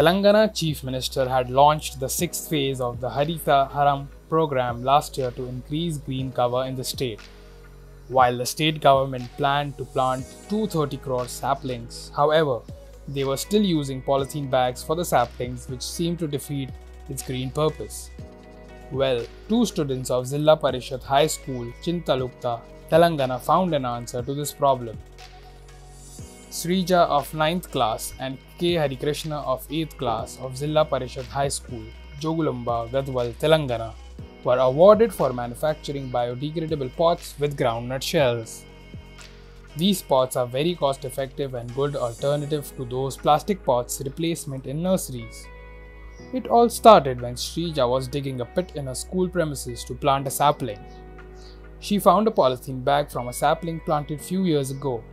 Telangana Chief Minister had launched the sixth phase of the Haritha Haram program last year to increase green cover in the state. While the state government planned to plant 230 crore saplings, however, they were still using polythene bags for the saplings, which seemed to defeat its green purpose. Well, two students of Zilla Parishad High School, Chintalupta, Telangana found an answer to this problem. Srija of 9th class and K Hari Krishna of 8th class of Zilla Parishad High School, Jogulamba Gadwal, Telangana, were awarded for manufacturing biodegradable pots with groundnut shells. These pots are very cost-effective and good alternative to those plastic pots replacement in nurseries. It all started when Srija was digging a pit in her school premises to plant a sapling. She found a polythene bag from a sapling planted few years ago.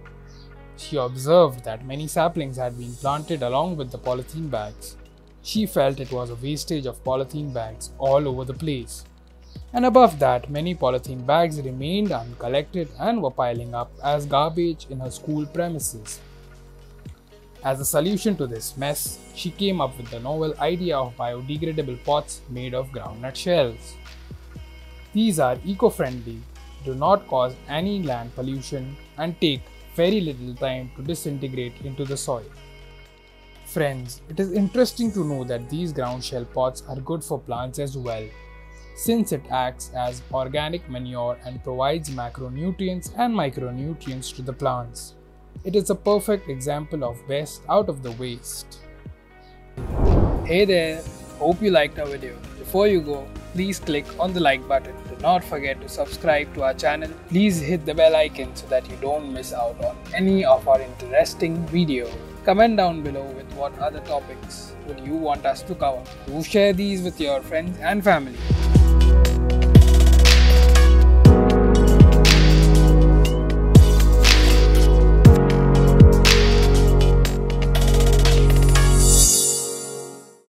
She observed that many saplings had been planted along with the polythene bags. She felt it was a wastage of polythene bags all over the place. And above that, many polythene bags remained uncollected and were piling up as garbage in her school premises. As a solution to this mess, she came up with the novel idea of biodegradable pots made of groundnut shells. These are eco-friendly, do not cause any land pollution, and take very little time to disintegrate into the soil. Friends, it is interesting to know that these ground shell pots are good for plants as well, since it acts as organic manure and provides macronutrients and micronutrients to the plants. It is a perfect example of best out of the waste. Hey there, hope you liked our video. Before you go, please click on the like button. Do not forget to subscribe to our channel. Please hit the bell icon so that you don't miss out on any of our interesting videos. Comment down below with what other topics would you want us to cover. Do share these with your friends and family.